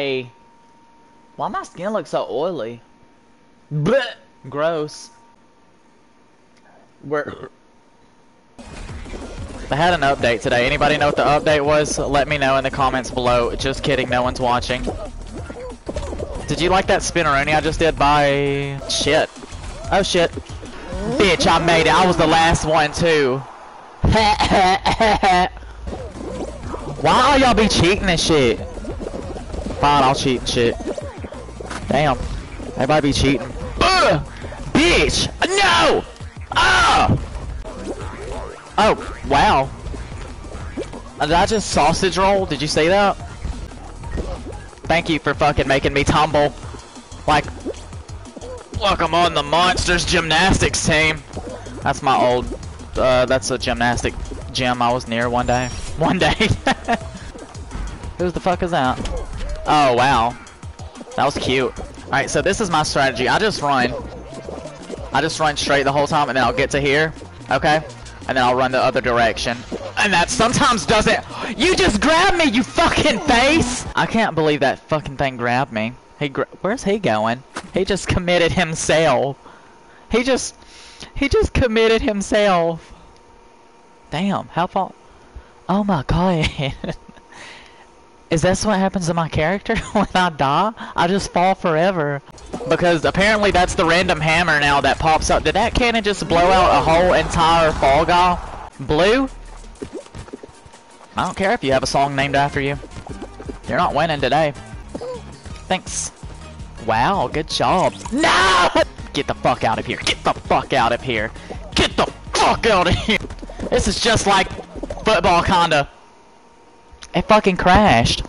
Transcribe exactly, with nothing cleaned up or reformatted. Hey, why my skin looks so oily? Blech! Gross. We're... I had an update today. Anybody know what the update was? Let me know in the comments below. Just kidding, no one's watching. Did you like that spinneroonie I just did? Bye. Shit. Oh shit. Bitch, I made it. I was the last one too. Why y'all be cheating and shit? Fine, I'll cheat and shit. Damn. Everybody be cheating. Ugh! Bitch! No! Ah! Oh, wow. Did I just sausage roll? Did you see that? Thank you for fucking making me tumble. Like, look, I'm on the Monsters gymnastics team. That's my old, uh, that's a gymnastic gym I was near one day. One day. Who the fuck is that? Oh, wow. That was cute. Alright, so this is my strategy. I just run. I just run straight the whole time, and then I'll get to here. Okay? And then I'll run the other direction. And that sometimes doesn't- You just grabbed me, you fucking face! I can't believe that fucking thing grabbed me. He gra- Where's he going? He just committed himself. He just- He just committed himself. Damn, how far- Oh my god. Is this what happens to my character when I die? I just fall forever. Because apparently that's the random hammer now that pops up. Did that cannon just blow out a whole entire Fall Guy? Blue? I don't care if you have a song named after you. You're not winning today. Thanks. Wow, good job. No! Get the fuck out of here. Get the fuck out of here. Get the fuck out of here. This is just like football, kinda. It fucking crashed.